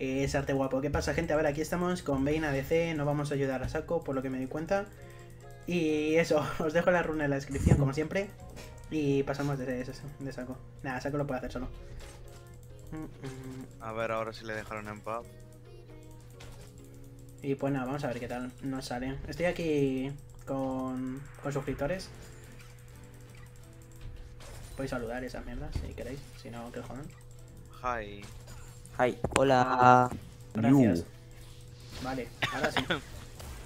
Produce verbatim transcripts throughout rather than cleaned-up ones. eh, es arte guapo. ¿Qué pasa, gente? A ver, aquí estamos con Vayne A D C, nos vamos a ayudar a saco, por lo que me di cuenta. Y eso, os dejo la runa en la descripción, como siempre. Y pasamos de, eso, de saco. Nada, saco lo puede hacer solo. A ver ahora si le dejaron en pub. Y pues nada, vamos a ver qué tal nos sale. Estoy aquí con, con suscriptores. Podéis saludar esas mierdas si queréis, si no, que jodan. Hi. Hi. Hola. Gracias. You. Vale, ahora sí.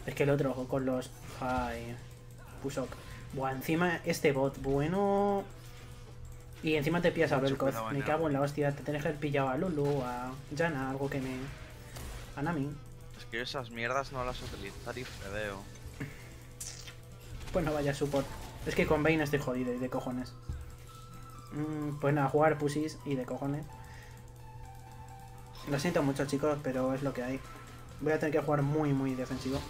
Es que el otro con los... Hi. Pusok. Buah, encima este bot bueno... Y encima te pillas a Belkoz. Me cago en la hostia, te tenés que haber pillado a Lulu, a Yana, algo que me... A Nami. Es que esas mierdas no las utilizar y fedeo. Pues no vaya support. Es que con Vayne estoy jodido y de cojones. Mm, pues nada, jugar pusis y de cojones. Lo siento mucho, chicos, pero es lo que hay. Voy a tener que jugar muy, muy defensivo.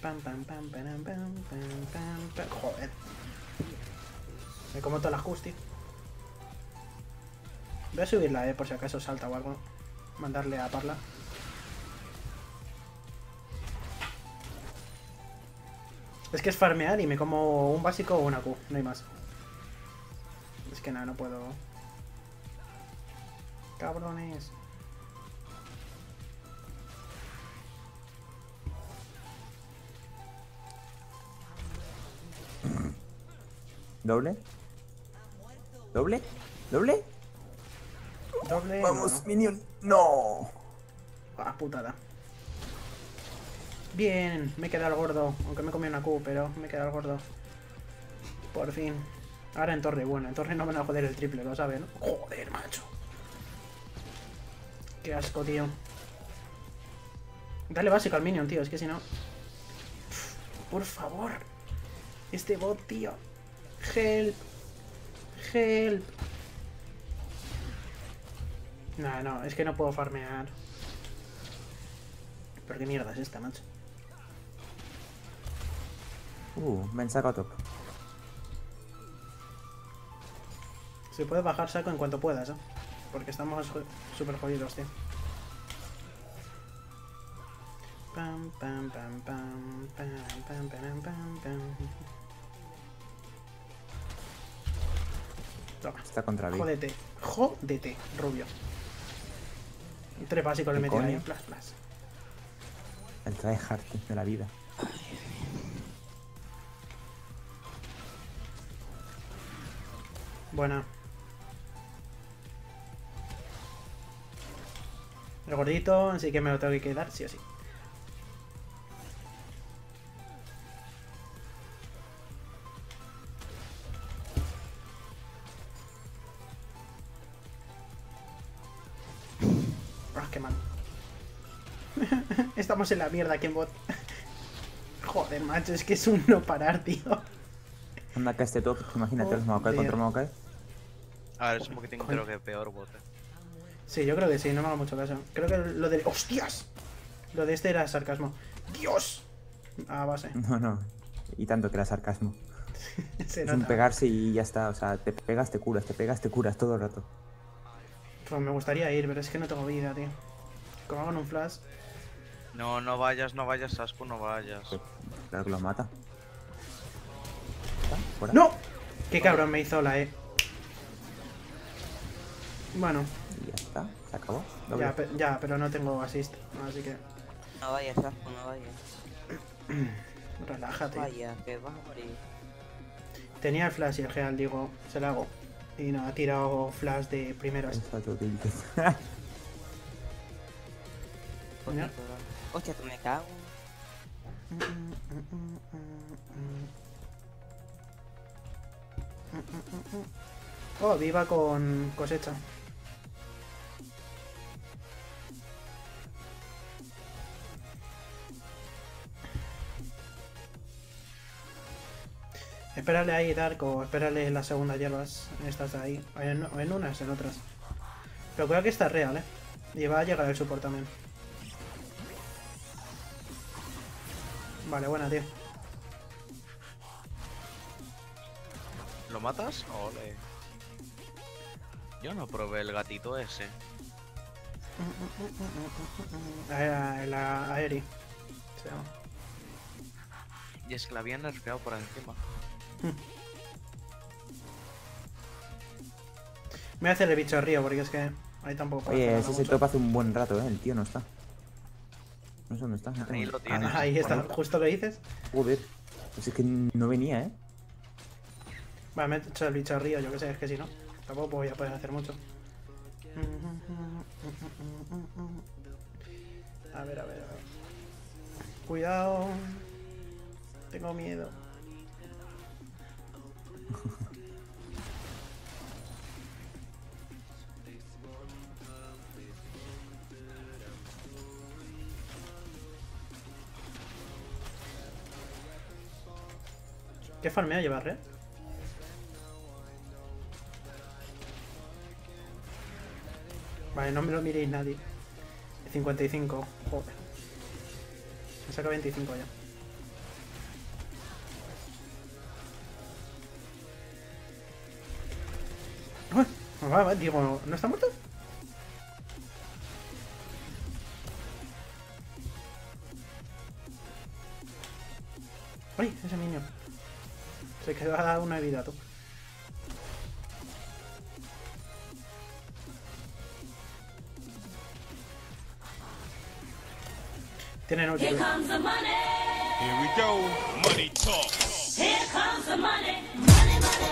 Pam, pam, pam, pam, pam, pam, pam, pam. Joder. Me como todas las justis. Voy a subirla, eh, por si acaso salta o algo. Mandarle a Parla. Es que es farmear y me como un básico o una Q, no hay más. Es que nada, no puedo. Cabrones. ¿Doble? ¿Doble? ¿Doble? Doble. Vamos, no, no. Minion. No. Ah, putada. Bien, me he quedado gordo, aunque me comí una Q, pero me he quedado gordo. Por fin. Ahora en torre, bueno, en torre no van a joder el triple, lo saben. Joder, macho. Qué asco, tío. Dale básico al minion, tío, es que si no... Por favor. Este bot, tío. Help. Help. No, no, es que no puedo farmear. ¿Pero qué mierda es esta, macho? Uh, me han sacado top. Se puede bajar saco en cuanto puedas, ¿eh? Porque estamos súper jodidos, tío. Pam, pam, pam, pam, pam, pam, pam, pam, pam. Toma. Está contra mí. Jódete, jódete, rubio. Tres básicos le metí ahí, plas, plas. El tryhard de la vida. Buena. El gordito, así que me lo tengo que quedar, sí o sí. Ah, qué mal. Estamos en la mierda aquí en bot. Joder, macho, es que es un no parar, tío. Anda acá este top, imagínate, los Maokai contra Maokai. A ver, es un poquitín creo que peor bot. Sí, yo creo que sí, no me hago mucho caso. Creo que lo de... ¡Hostias! Lo de este era sarcasmo. ¡Dios! A base. No, no. Y tanto que era sarcasmo. Se nota. Es un pegarse y ya está. O sea, te pegas, te curas, te pegas, te curas todo el rato. Pues me gustaría ir, pero es que no tengo vida, tío. Como hago en un flash... No, no vayas, no vayas, Sasco, no vayas. Claro que lo mata. ¿Fuera? ¡No! Qué cabrón me hizo la E. Bueno. Ya está, se acabó. Ya, pe ya, pero no tengo assist, así que... No vayas, Sasco, no vayas. Relájate. Vaya, que vas a morir. Tenía el flash y el real, digo, se lo hago. Y no, ha tirado flash de primeros. Exacto, ¿no? Hostia, tú me cago. Oh, viva con cosecha. Espérale ahí, Darko, espérale en las segundas hierbas. Estas de ahí, o en, o en unas, en otras. Pero creo que está real, eh. Y va a llegar el support también. Vale, buena, tío. ¿Lo matas? Ole. Yo no probé el gatito ese. La, la Aeri se llama. Y es que la habían nerfeado por encima. Me voy a hacer el bicho arriba porque es que ahí tampoco. Oye, ese se topa hace un buen rato, eh. El tío no está. No sé dónde está. No ahí lo tienes. Ah, ahí está, justo lo dices. Joder. Pues es que no venía, eh. Vale, me he hecho el bicho arriba, yo que sé, es que si no, tampoco voy a poder hacer mucho. A ver, a ver, a ver. Cuidado. Tengo miedo. ¿Qué farmeo llevar, eh? Vale, no me lo miréis nadie. cincuenta y cinco, joder. Me saca veinticinco ya. Va, va, digo, ¿no está muerto? Ay, ese niño. Se queda una vida, tú. Tienen ocho. Here comes the money. Here we go. Money talk. Here comes the money. Money, money, money.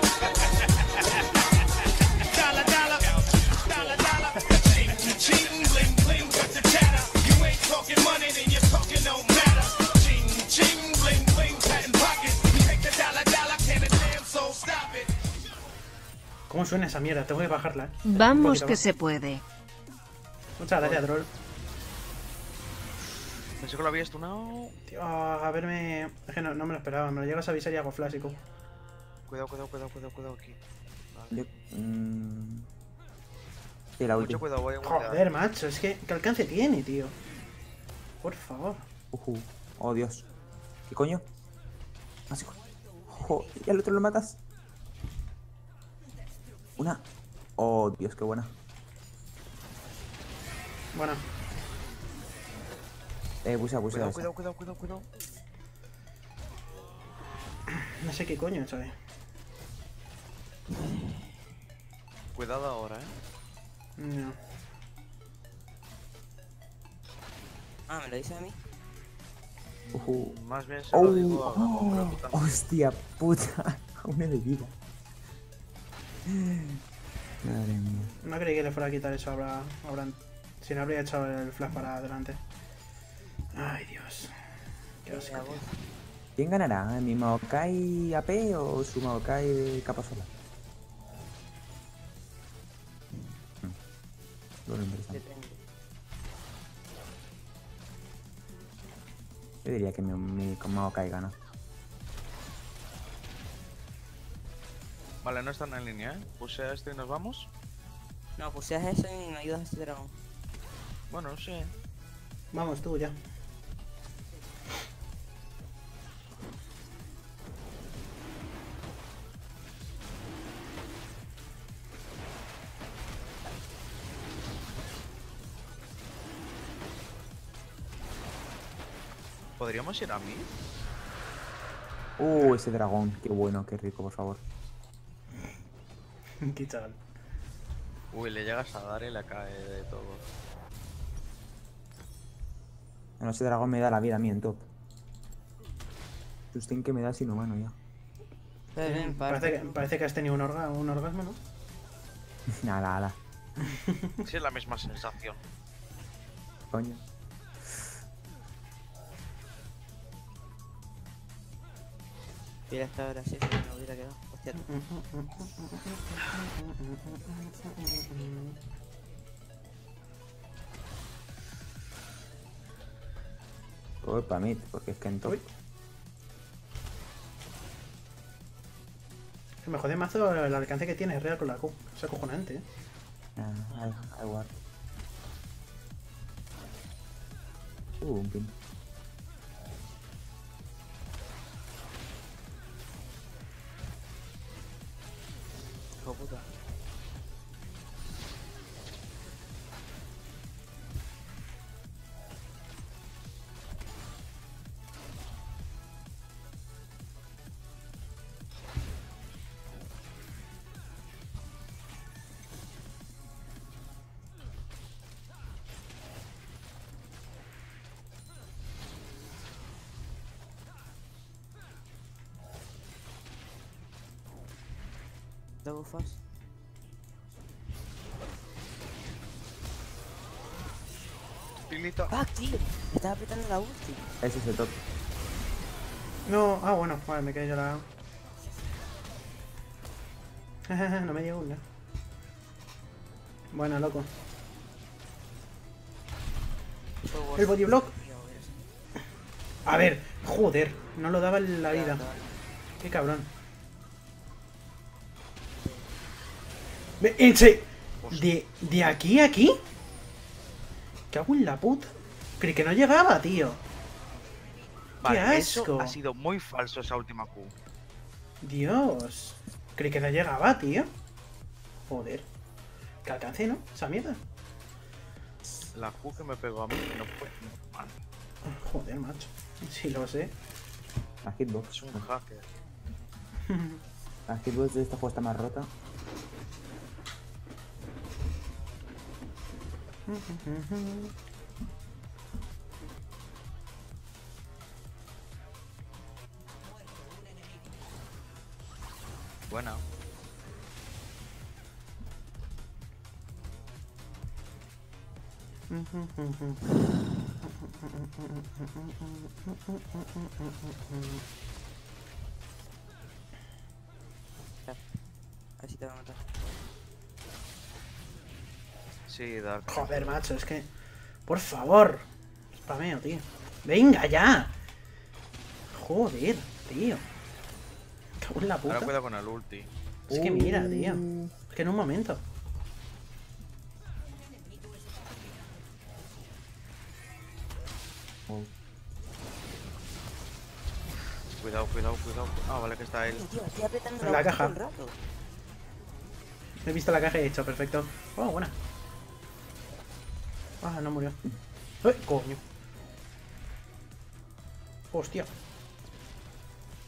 ¿Cómo suena esa mierda? Tengo que bajarla, ¿eh? Vamos que se puede. Muchas gracias, troll. Pensé que lo había stunado. Tío, a verme... Es que no, no me lo esperaba. Me lo llegas a avisar y hago flásico. Cuidado, cuidado, cuidado, cuidado, cuidado aquí. Vale. Yo... Mm... Sí, la última. Mucho cuidado, voy a guardar. Joder, macho, es que... ¿Qué alcance tiene, tío? Por favor. Uh -huh. Oh, Dios. ¿Qué coño? Así... Joder, ¿y al otro lo matas? Una. Oh, Dios, qué buena. Buena. Eh, busca, busca. Cuidado, cuidado, cuidado, cuidado. No sé qué coño, chaval. Cuidado ahora, eh. No. Ah, ¿me lo dice a mí? Uh -huh. Más bien se oh, lo digo a oh, puta. Hostia puta. Aún me de vida. Madre mía. No creí que le fuera a quitar eso ahora, ahora, si no habría echado el flash para adelante. Ay, Dios. Qué oscuro. ¿Quién ganará? ¿Mi Maokai A P o su Maokai de capa sola? No, no es interesante. Yo diría que mi, mi Maokai gana. Vale, no están en línea, ¿eh? Puse a este y nos vamos. No, puse a ese y me ayudas a este dragón. Bueno, sí. Vamos tú ya. ¿Podríamos ir a mí? Uh, ese dragón, qué bueno, qué rico, por favor. Qué chaval. Uy, le llegas a dar y la cae de todo. Bueno, ese dragón me da la vida a mí en top. Sustain que me da sin humano ya. Pero bien, parece, que, parece que has tenido un, orga, un orgasmo, ¿no? Nada, nada. Sí, es la misma sensación. Coño. Mira, hasta ahora sí, se me hubiera quedado. Hostia. Voy para mí, porque es que en top. Me jode mazo el alcance que tiene Real con la Q. Es acojonante, eh. Ah, da igual. Uh, un pin. te bufas. Pilito. ¡Ah, tío! Me estaba apretando la ulti. Ese es el top. No, ah, bueno, vale, me quedé yo la. No me llegó una. Bueno, loco. El body block. A ver, joder, no lo daba en la vida. Qué cabrón. ¿De, de, de aquí a aquí? ¿Qué hago en la puta? Creí que no llegaba, tío. Vale, ¡qué asco! Eso ha sido muy falso esa última Q. Dios. Creí que no llegaba, tío. Joder. Que alcancé, ¿no? Esa mierda. La Q que me pegó a mí no fue normal. Joder, macho. Sí lo sé. La hitbox. Es un hacker. La hitbox de esta juego está más rota. Bueno. A ver si te va a matar. Sí, Dark. Joder, macho, es que... Por favor. Spameo, tío. Venga, ya. Joder, tío. Cago en la puta. Ahora cuidado con el ulti. Es que mira, tío. Es que en un momento. Oh. Cuidado, cuidado, cuidado. Ah, vale, que está él. Tío, estoy apretando la, la caja. He visto la caja y he hecho, perfecto. Oh, buena. Ah, no murió. ¡Eh, coño! ¡Hostia!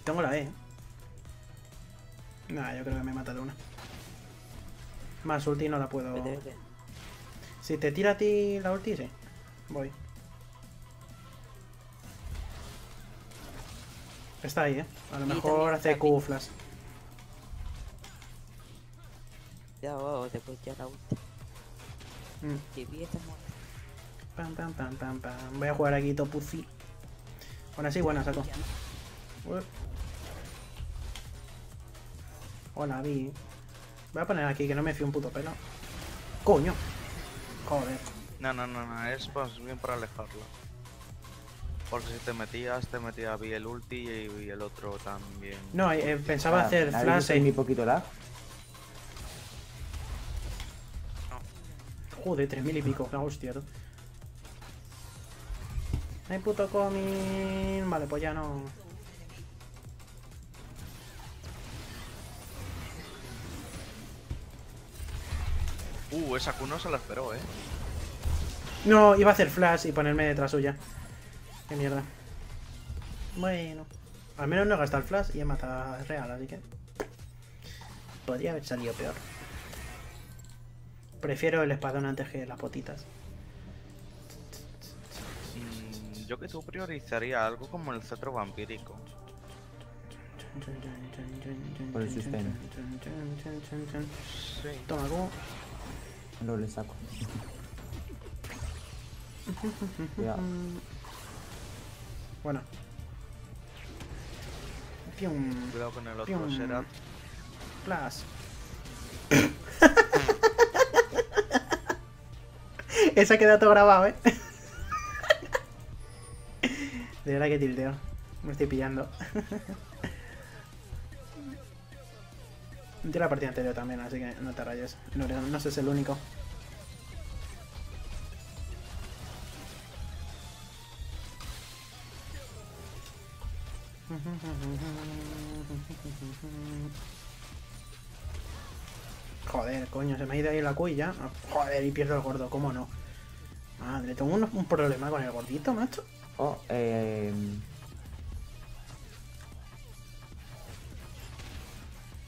Tengo la E, ¿eh? Nah, yo creo que me he matado una. Más ulti no la puedo... Vete, vete. Si te tira a ti la ulti, sí. Voy. Está ahí, ¿eh? A lo mejor hace Q flash. Ya, wow, te puedes tirar la ulti. Mm. Qué bien, estás muerto. Pam, pam, pam, pam, pam. Voy a jugar aquí Topuzi. Ahora sí, buena, saco. Uy. Hola, Vi. Voy a poner aquí que no me fío un puto pelo. Coño. Joder. No, no, no, no. Es más bien para alejarlo. Porque si te metías, te metía Vi el ulti y el otro también. No, eh, pensaba ah, hacer flash y mi poquito lag. Joder, tres mil y pico, la hostia, ¿no? Hay puto coming. Vale, pues ya no. Uh, esa Q no se la esperó, eh. No, iba a hacer flash y ponerme detrás suya. Qué mierda. Bueno. Al menos no he gastado el flash y he matado a Real, así que. Podría haber salido peor. Prefiero el espadón antes que las botitas. Mm, yo que tú priorizaría algo como el cetro vampírico. Por el sistema. Sí. Toma, ¿cómo? No le saco. Ya. Bueno. Pium. Cuidado con el otro, será. Plus. Esa queda todo grabado, eh. De verdad que tilteo. Me estoy pillando. Yo la partida anterior también, así que no te rayes. No, no seas el único. Joder, coño, se me ha ido ahí la Q y ya. Joder, y pierdo el gordo, ¿cómo no? Madre, tengo un, un problema con el gordito, macho. Oh, eh...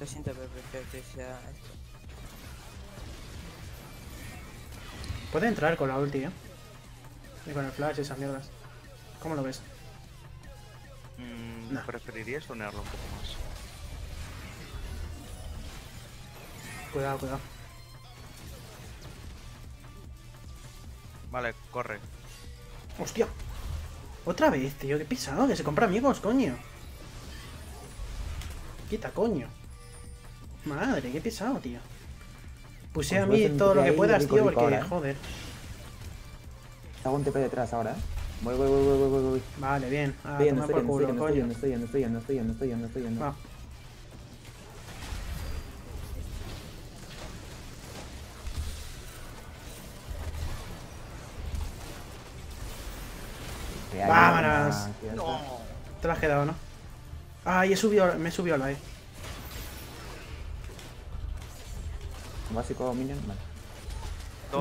Lo siento, pero prefiero que sea esto. Puede entrar con la ulti, ¿eh? Y con el flash y esas mierdas. ¿Cómo lo ves? Mm, nah. Preferiría sonearlo un poco más. Cuidado, cuidado. Vale, corre. Hostia. Otra vez, tío, qué pisado, que se compra amigos, coño. Quita, coño. Madre, qué pisado, tío. Puse a mí todo lo que puedas, tío, porque, joder. Hago un T P detrás ahora, eh. Voy, voy, voy, voy, voy, voy. Vale, bien. Ah, toma por culo, coño. Estoy yendo, estoy yendo, estoy yendo, estoy yendo, estoy yendo. ¡Vámonos! No. Te lo has quedado, ¿no? Ah, y he subido, me he subido a la E. Básico minion, vale.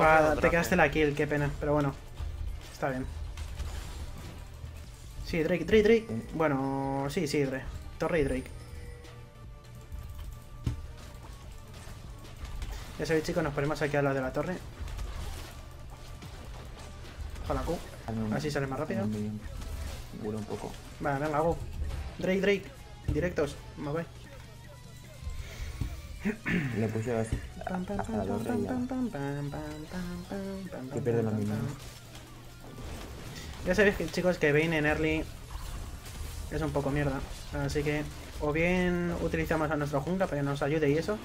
Va, te quedaste la kill, qué pena, pero bueno. Está bien. Sí, Drake, Drake, Drake. ¿Eh? Bueno, sí, sí, Drake. Torre y Drake. Ya sabéis, chicos, nos ponemos aquí a la de la torre. Ojalá Q. Así sale más rápido. Vuelo un poco. Vale, venga, hago. Drake, Drake. Directos. Más ve. Le puse así. Que pierde los minions. Ya sabéis, que, chicos, que Vayne en early es un poco mierda. Así que, o bien utilizamos a nuestro jungla para que nos ayude y eso.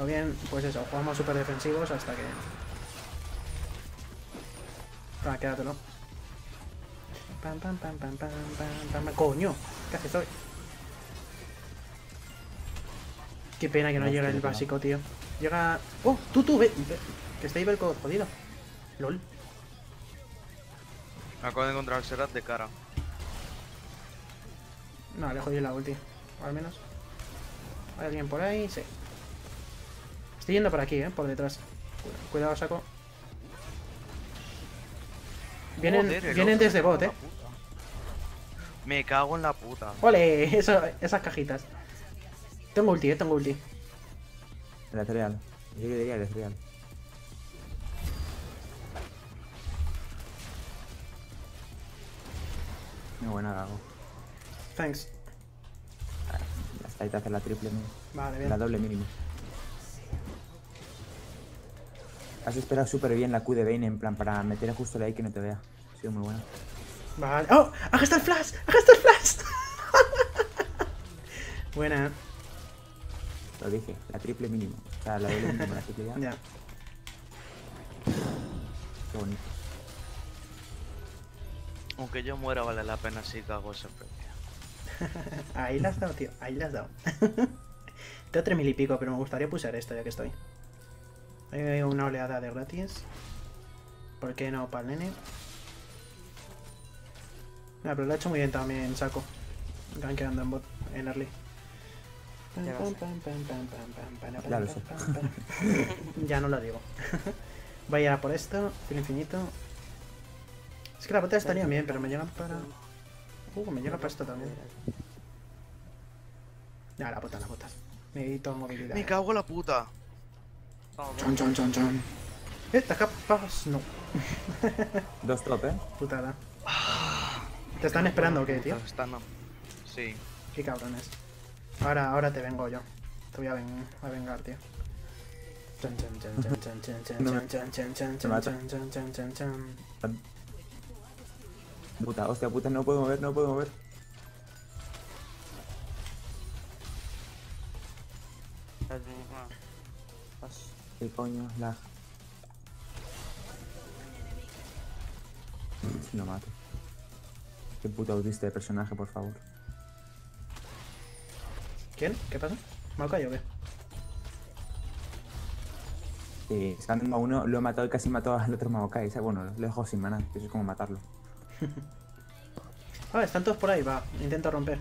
O bien, pues eso, jugamos súper defensivos hasta que... Ah, quédatelo. Pam, pam, pam, pam, pam, pam, pam. Coño, ¿qué haces hoy? Qué pena que no, no llega el básico, no. Tío. Llega... ¡Oh! ¡Tú, tú! Ve, ve. Que está Iberco jodido. LOL. Acabo de encontrar al Serat de cara. No, le jodí la ulti. O al menos. ¿Hay alguien por ahí? Sí. Estoy yendo por aquí, eh, por detrás. Cuidado, saco. Vienen, joder, vienen desde bot, eh. Me cago en la puta. Ole, eso, esas cajitas. Tengo ulti, eh, tengo ulti. El Ezreal. Yo diría el Ezreal. Muy buena, Gago. Thanks. Hasta ahí te hace la triple mínimo. Vale, bien. La doble mínimo. Has esperado súper bien la Q de Vayne, en plan, para meter justo la I que no te vea. Ha sido muy buena. Vale. ¡Oh! ¡Ha gastado el flash! ¡Ha gastado el flash! Buena. Lo dije, la triple mínimo. O sea, la doble mínimo, la triple ya. Ya. Qué bonito. Aunque yo muera, vale la pena si cago ese premio. Ahí la has dado, tío. Ahí la has dado. Tengo tres mil y pico, pero me gustaría pulsar esto ya que estoy. Hay una oleada de gratis. ¿Por qué no para el nene? No, pero lo ha hecho muy bien también, saco. Están quedando en bot, en early. Ya no lo digo. Voy a por esto, el infinito. Es que la bota estaría bien, pero me llegan para... Uh, me llega para esto también. Ya, la bota, la bota. Me edito movilidad. Me cago en la puta. Chon, chon, chon, chon. Eh, te escapas. No. Dos top, eh. Putada. ¿Te están esperando o qué, tío? Están, no. Sí. Qué cabrones. Ahora, ahora te vengo yo. Te voy a, ven a vengar, tío. Chan, chan, chan, chan, chan, chan, chan, chan, chan, chan, chan, chan, chan. Puta, hostia, puta, no puedo mover, no puedo mover. ¿Qué coño? La... Lo mato. Qué puto autista de personaje, por favor. ¿Quién? ¿Qué pasa? ¿Me ha caído o qué? Sí, sacando a uno, lo he matado y casi mató al otro Maokai. O sea, bueno, lo dejo sin maná, eso es como matarlo. Ah, están todos por ahí, va. Intento romper.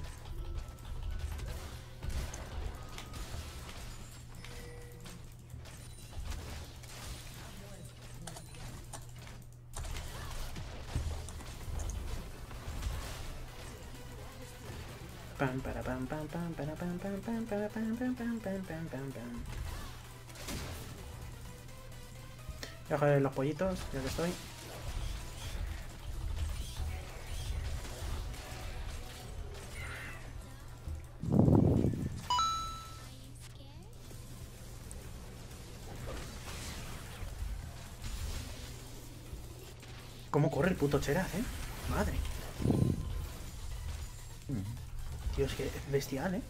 Pam, para, pam, pam, pam, para, pam, pam, pam, para, pam, pam, pam, pam, pam, pam, pam. Voy a joder los pollitos, ya que estoy. ¿Cómo corre el puto Cheraz, eh? Madre. Tío, es que es bestial, eh.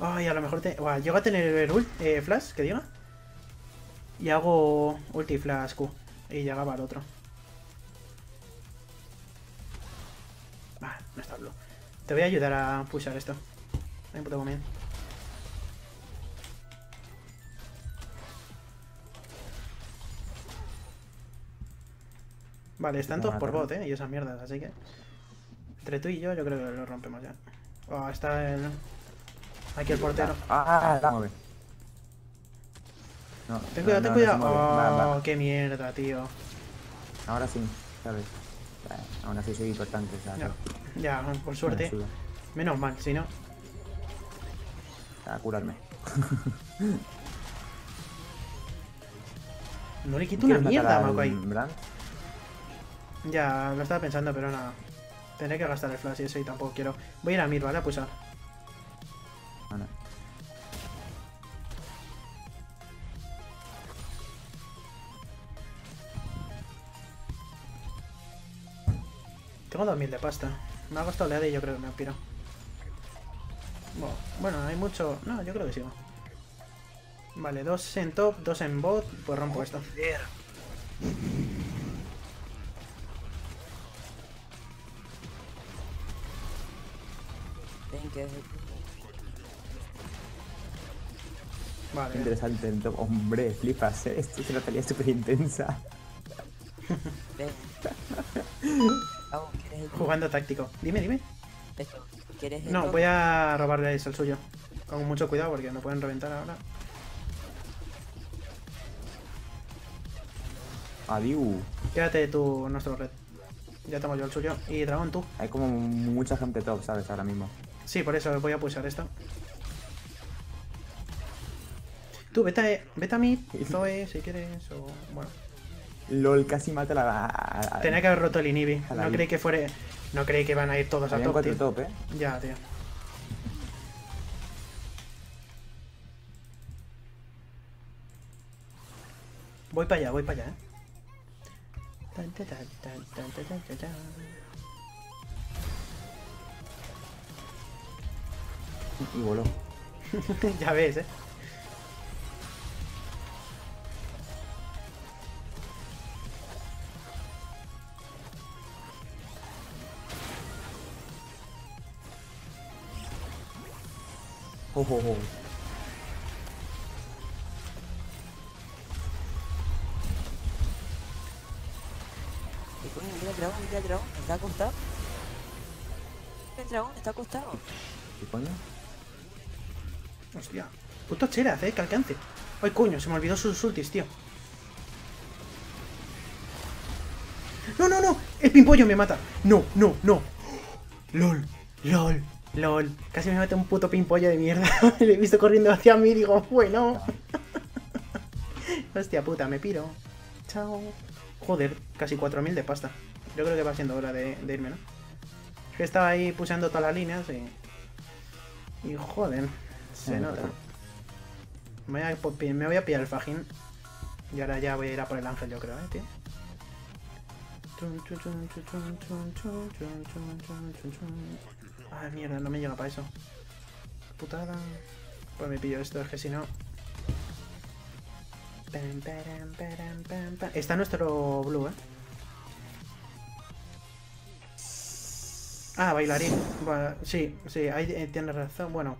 Ay, a lo mejor te... Buah, llego a tener ult, eh, flash, que diga. Y hago ulti flash Q. Y llegaba al otro. Vale, no está blue. Te voy a ayudar a pushar esto. Ay, puto comida. Vale, están todos por bot, eh, y esas mierdas, así que... Entre tú y yo, yo creo que lo rompemos ya. Oh, está el... Aquí el portero. Ah, la mueve. No, ten cuidado, ten cuidado. Oh, qué mierda, tío. Ahora sí, ¿sabes? Aún así soy importante, ¿sabes? Ya, ya, por suerte. Menos mal, si no. A curarme. No le quito una mierda, Maco ahí. Ya, lo estaba pensando, pero nada. Tendré que gastar el flash y eso y tampoco quiero. Voy a ir a mid, ¿vale? A pulsar. Vale. Tengo dos mil de pasta. Me ha gastado la de y yo creo que me ha pirado. Bueno, hay mucho... No, yo creo que sigo. Vale, dos en top, dos en bot. Pues rompo esto. Vale. Qué interesante en top. Hombre, flipas, ¿eh? Esto es una pelea súper intensa. Jugando táctico. Dime, dime. No, voy a robarles el suyo. Con mucho cuidado porque me pueden reventar ahora. Adiós. Quédate tú nuestro red. Ya tomo yo el suyo. Y dragón tú. Hay como mucha gente top, ¿sabes? Ahora mismo. Sí, por eso voy a pulsar esto. Tú, vete a, vete a mí, Zoe, si quieres, o... Bueno. LOL, casi mata la... Tenía que haber roto el inhibi. No creí que fuera... No creí que van a ir todos a top, tío. Top, ¿eh? Ya, tío. Voy para allá, voy para allá, ¿eh? Y voló. Ya ves, ¿eh? Oh, oh, oh. Y coño, mira el dragón, mira el dragón, está acostado. El dragón está acostado. ¿Qué coño? Hostia. Puto Cheraz, eh, que alcance. Ay, coño, se me olvidó sus ultis, tío. No, no, no. El pimpollo me mata. No, no, no. LOL, LOL. LOL, casi me mete un puto pimpollo de mierda. Le he visto corriendo hacia mí y digo, bueno. Hostia puta, me piro. Chao. Joder, casi cuatro mil de pasta. Yo creo que va siendo hora de, de irme, ¿no? Es que estaba ahí puseando todas las líneas y... Y joder, se sí, nota. Me voy, a, me voy a pillar el fajín. Y ahora ya voy a ir a por el ángel, yo creo, ¿eh, tío? Ay, mierda, no me llega para eso. Putada. Pues me pillo esto, es que si no... Está nuestro blue, eh. Ah, bailarín. Bueno, sí, sí, ahí tienes razón. Bueno.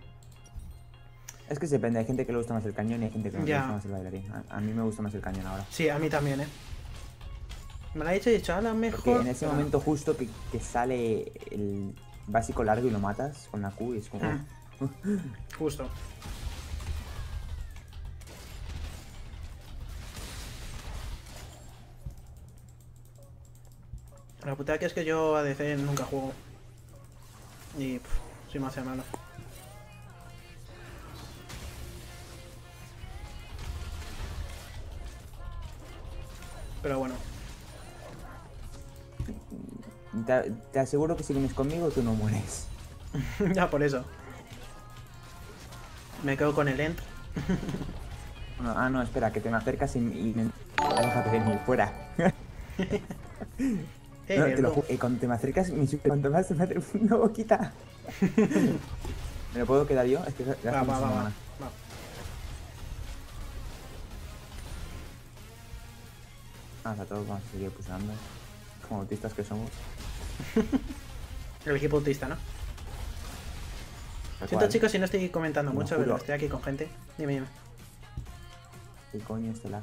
Es que depende, hay gente que le gusta más el cañón y hay gente que no le gusta más el bailarín. A, a mí me gusta más el cañón ahora. Sí, a mí también, eh. Me lo ha dicho y he dicho, a lo mejor... Porque en ese ah. momento justo que, que sale el... básico largo y lo matas con la Q y es como... Ah. Justo. La putada que es que yo A D C nunca juego. Y... Pff, si me hace malo. Pero bueno. Te, te aseguro que si vienes conmigo tú no mueres. Ya, por eso. Me quedo con el end. Bueno, ah, no, espera, que te me acercas y, y me... Déjate de mí, fuera. No, te lo eh, cuando te me acercas, me sube, cuanto más se me hace una boquita. ¿Me lo puedo quedar yo? Es que va, va, va, va, va. Ah, o sea, todos vamos a seguir pulsando. Como autistas que somos. El equipo autista, ¿no? Siento, cual, chicos, si no estoy comentando mucho, pero estoy aquí con gente. Dime, dime. ¿Qué coño este lag?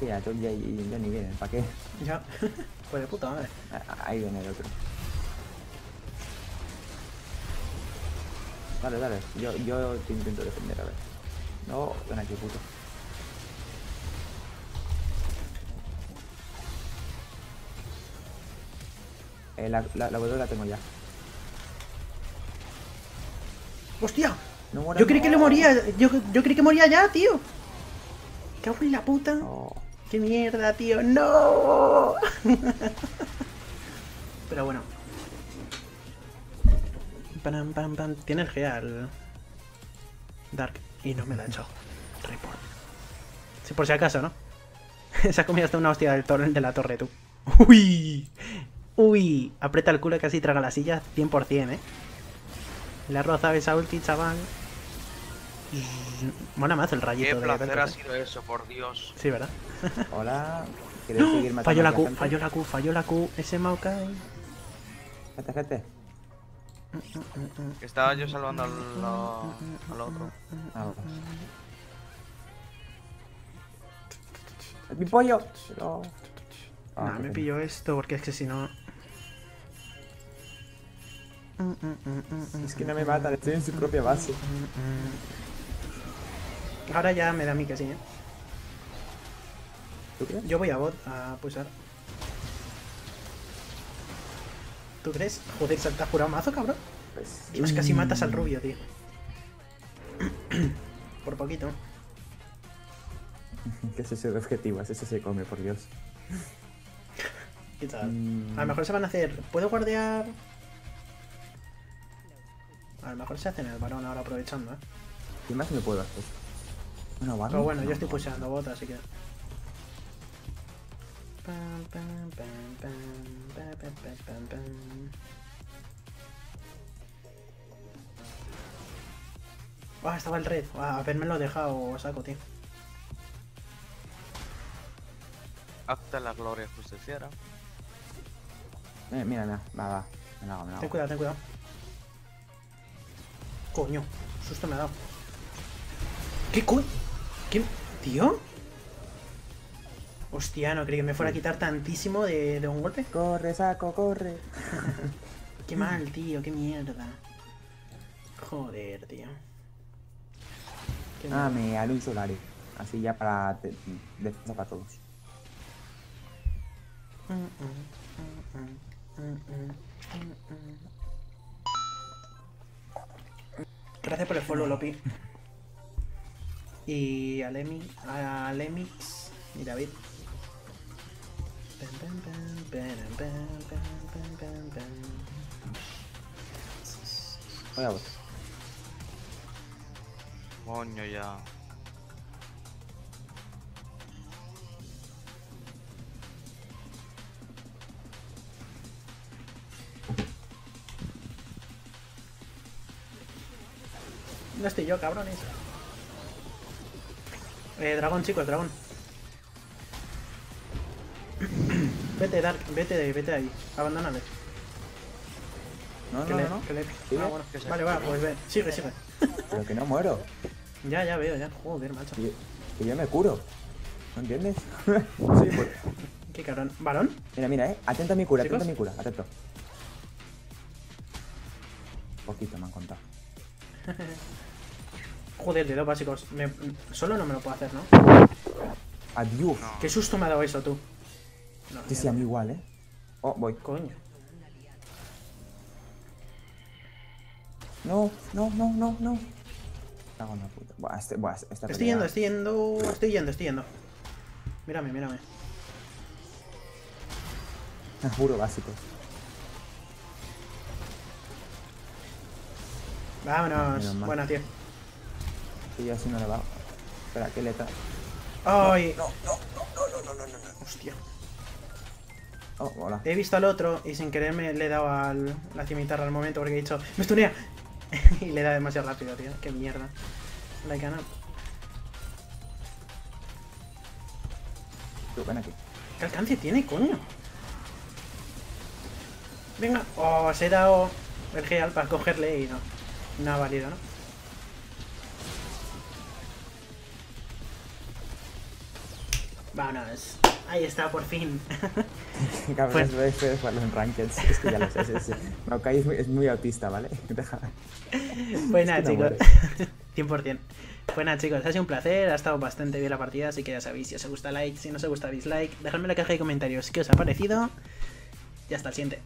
Mira, tú ya, ya ni vienen, ¿para qué? Ya, pues de puta madre. Ahí viene el otro. Dale, dale, yo, yo te intento defender, a ver. No, ven aquí, puto. Eh, la, la, la W la tengo ya. ¡Hostia! No muera, yo creí no. que le moría, yo, yo creí que moría ya, tío. ¿Qué hago en la puta? No. ¡Qué mierda, tío! ¡No! Pero bueno. Pam, pam, pam. Tiene el G A L Dark. Y no me la ha hecho. Report. Sí, por si acaso, ¿no? Se ha comido hasta una hostia del tor de la torre, tú. ¡Uy! ¡Uy! Aprieta el culo y casi traga la silla cien por cien, ¿eh? Le ha rozado esa ulti, chaval. Mola más el rayito. Qué placer de la ha sido eso, por Dios. Sí, ¿verdad? Hola. ¿Quieres seguir matando? Falló la Q, falló la Q, falló la Q. Ese Maokai. Vete, vete. Que estaba yo salvando al, al otro. Ah, pues. ¡Mi pollo! No, ah, nah, me pillo esto porque es que si no... Es que no me matan, estoy en su propia base. Ahora ya me da a mí que sí, ¿eh? ¿Tú crees? Yo voy a bot a pulsar. ¿Tú crees? Joder, ¿te has jurado mazo, cabrón? Pues... Dios, casi matas al rubio, tío. Por poquito. ¿Qué es ese de objetivo? Es ese se come, por Dios. ¿Qué tal? Mm... A lo mejor se van a hacer... ¿Puedo guardear? A lo mejor se hacen el varón ahora aprovechando, ¿eh? ¿Qué más me puedo hacer? Bueno, varón, pero bueno, no, yo estoy puseando botas, así que... Pam, pam, pam, pam, pam, pam, pam, pam. Ah, estaba el red. Ah, a ver, me lo he dejado, saco, tío. Hasta la gloria justiciera. Eh, mira, mira, va, va. Me la hago, me la hago. Ten cuidado, ten cuidado. Coño, susto me ha dado. ¿Qué coño? ¿Qué? ¿Tío? Hostia, no creí que me fuera a quitar tantísimo de, de un golpe. Corre, saco, corre. Qué mal, tío, qué mierda. Joder, tío. Qué ah, mal. Me haré un solari. Así ya para defensa para todos. Mm, mm, mm, mm, mm, mm, mm. Gracias por el follow, Lopi. Y a Lemi, a Lemix y David. Hola, vos. Coño, ya. No estoy yo, cabrones. Eh, dragón, chicos, dragón. Vete, Dark, vete de ahí, vete de ahí. Abandóname. No, no, no, no. Que le... Ah, bueno, que vale, va, pues ve. Sigue, sigue. Pero que no muero. Ya, ya veo, ya. Joder, macho. Que yo, que yo me curo. ¿No entiendes? Sí, pues. Qué cabrón. ¿Varón? Mira, mira, eh. Atento a mi cura, ¿Chicos? atento a mi cura, atento. Poquito me han contado. Joder, de dos básicos. Me... Solo no me lo puedo hacer, ¿no? Adiós. No. Qué susto me ha dado eso, tú. No, sí, sí, a mí igual, eh. Oh, voy. Coño. No, no, no, no, no. Cago en la puta. Buah, este, buah, esta estoy pelea... yendo, estoy yendo, estoy yendo, estoy yendo. Mírame, mírame. Te juro, básicos. Vámonos. Buena, tío. Y yo si no le bajo. Espera, que le trae. ¡Ay! No, no, no, no, no, no, no. Hostia. Oh, hola. He visto al otro y sin querer me le he dado a la cimitarra al momento porque he dicho ¡me stunea! Y le he dado demasiado rápido, tío. ¡Qué mierda! La he ganado. Tú, ven aquí. ¿Qué alcance tiene, coño? Venga. Oh, se he dado el real para cogerle y no. No ha valido, ¿no? Vámonos. Ahí está, por fin. Cabrón, no puedes jugarlo en rankings. Es que ya lo sé. Es, es, no, Kai es muy, es muy autista, ¿vale? Deja. Pues nada, es que no, chicos. cien por cien. Pues nada, chicos, ha sido un placer. Ha estado bastante bien la partida, así que ya sabéis. Si os gusta, like. Si no os gusta, dislike. Dejadme en la caja de comentarios qué os ha parecido. Y hasta el siguiente.